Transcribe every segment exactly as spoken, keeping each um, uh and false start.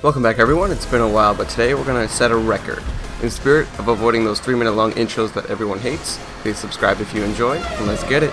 Welcome back everyone, it's been a while, but today we're going to set a record. In the spirit of avoiding those three minute long intros that everyone hates, please subscribe if you enjoy, and let's get it!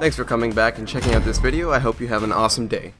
Thanks for coming back and checking out this video. I hope you have an awesome day.